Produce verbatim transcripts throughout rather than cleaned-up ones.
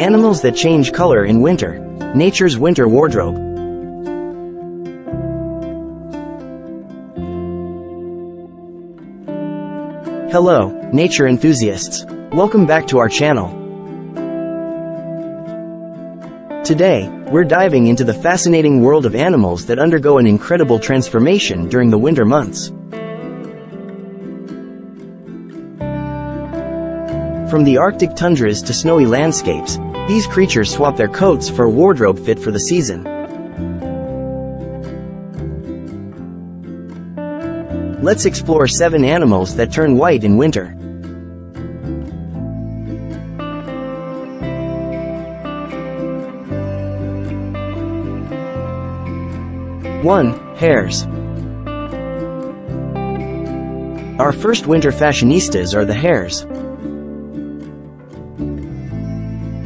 Animals that change color in winter. Nature's winter wardrobe. Hello, nature enthusiasts. Welcome back to our channel. Today, we're diving into the fascinating world of animals that undergo an incredible transformation during the winter months. From the Arctic tundras to snowy landscapes, these creatures swap their coats for a wardrobe fit for the season. Let's explore seven animals that turn white in winter. one. Hares. Our first winter fashionistas are the hares.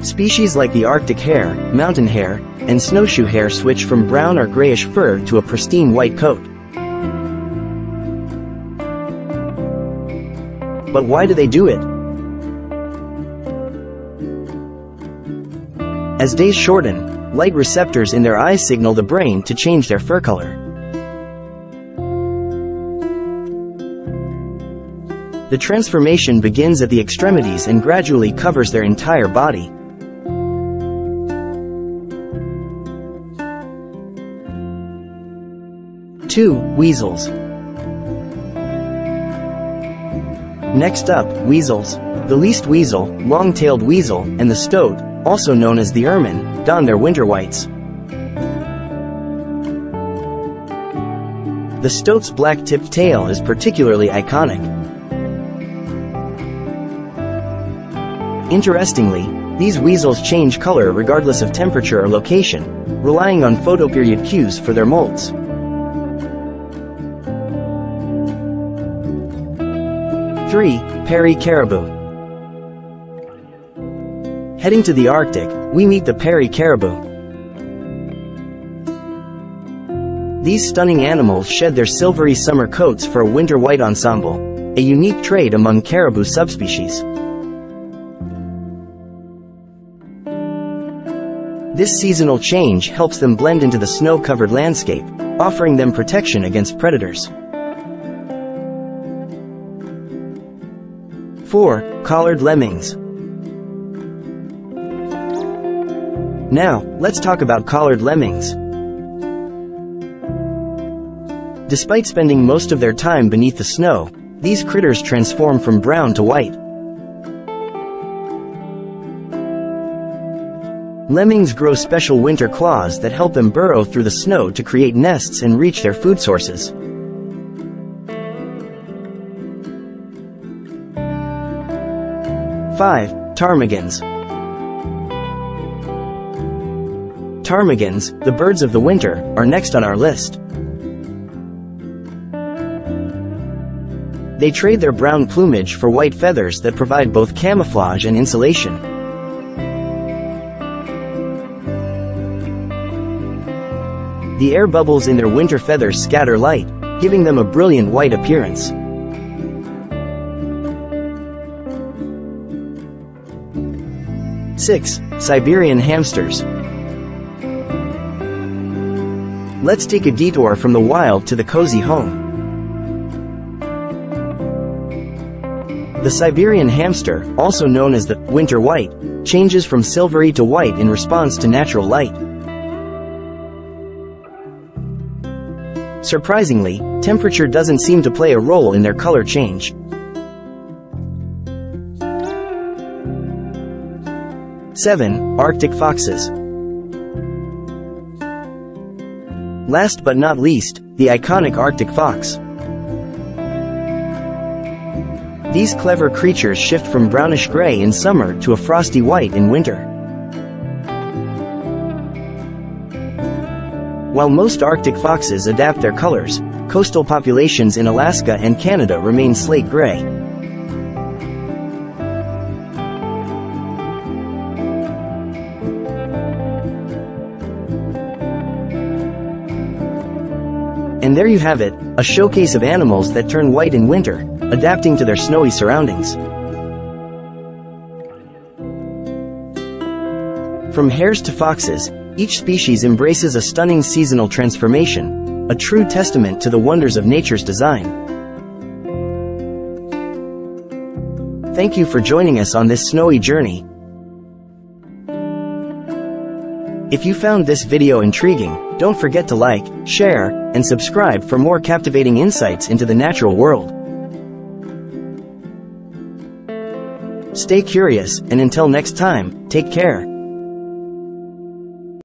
Species like the Arctic hare, mountain hare, and snowshoe hare switch from brown or grayish fur to a pristine white coat. But why do they do it? As days shorten, light receptors in their eyes signal the brain to change their fur color. The transformation begins at the extremities and gradually covers their entire body. two. Weasels. Next up, weasels. The least weasel, long-tailed weasel, and the stoat, also known as the ermine, don their winter whites. The stoat's black-tipped tail is particularly iconic. Interestingly, these weasels change color regardless of temperature or location, relying on photoperiod cues for their molts. three. Peary caribou. Heading to the Arctic, we meet the peary caribou. These stunning animals shed their silvery summer coats for a winter white ensemble, a unique trait among caribou subspecies. This seasonal change helps them blend into the snow-covered landscape, offering them protection against predators. four. Collared lemmings. Now, let's talk about collared lemmings. Despite spending most of their time beneath the snow, these critters transform from brown to white. Lemmings grow special winter claws that help them burrow through the snow to create nests and reach their food sources. five. Ptarmigans. Ptarmigans, the birds of the winter, are next on our list. They trade their brown plumage for white feathers that provide both camouflage and insulation. The air bubbles in their winter feathers scatter light, giving them a brilliant white appearance. six. Siberian hamsters. Let's take a detour from the wild to the cozy home. The Siberian hamster, also known as the winter white, changes from silvery to white in response to natural light. Surprisingly, temperature doesn't seem to play a role in their color change. seven. Arctic foxes. Last but not least, the iconic Arctic fox. These clever creatures shift from brownish-gray in summer to a frosty white in winter. While most Arctic foxes adapt their colors, coastal populations in Alaska and Canada remain slate gray. And there you have it, a showcase of animals that turn white in winter, adapting to their snowy surroundings. From hares to foxes, each species embraces a stunning seasonal transformation, a true testament to the wonders of nature's design. Thank you for joining us on this snowy journey. If you found this video intriguing, don't forget to like, share, and subscribe for more captivating insights into the natural world. Stay curious, and until next time, take care.